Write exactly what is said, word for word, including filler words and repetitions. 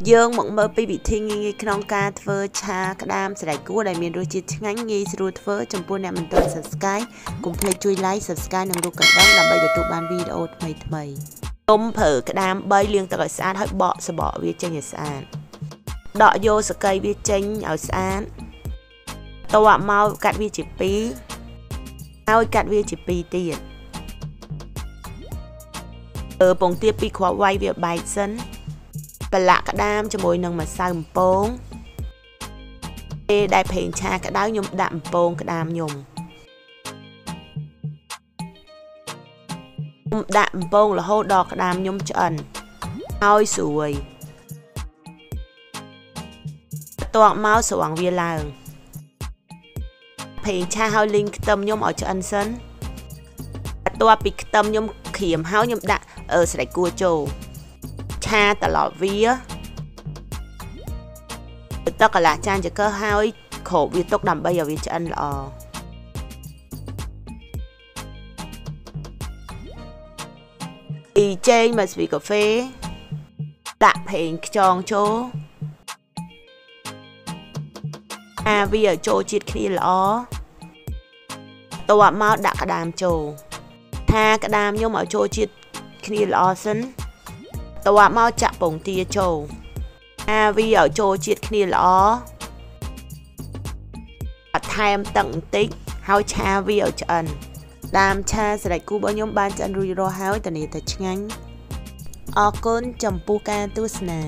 dương mộng mơ bị bị thiên nghi không ca thưa cha đam sẽ đại cứu đại miền đôi chi ngánh nghi sưu thưa trong buôn này mình tôi subscribe cùng thầy chui like subscribe nâng đôi cảnh đăng làm bây giờ tụi bạn video thay thay tôm phở cái đam bay liên tới gọi sàn hỏi bọ sẽ bỏ việc trên nhà sàn đọ vô sẽ cây việc trên ở sàn tàu mau cắt việc chỉ pí ao cắt việc chỉ pí tiền ở bồng tia pí khóa quay việc bài sân và lạ cả đam cho mỗi nâng mà sao một bông đại phèn cha cả đá nhung đạm bông cả đam nhung đạm bông là hô đỏ cả đam nhung trần oi sùi toàn máu sòng vía làng phèn cha hao linh tâm nhung ở trần sân toàn bị tâm nhung khiểm hao nhung đạm ở sài cua trầu cha tả lọ vía tất cả là chan chỉ có hai khổ vì tốc đầm bây giờ vì chân lọ đi chơi mà vì cà phê đạp hình tròn chỗ à vì ở chỗ chít khi lọ tòa mau đã cả đàm chỗ tha cả đàm nhưng mà chỗ chít khi lọ sân tòa mau chạm bổng tia trầu à vì ở chỗ chiết kia lọ thay em tận tích hao cha vì ở trận làm cha sẽ đại cứu bao nhiêu ban trận rủi ro hao tận này thật ngắn ở côn trầm puka tusna.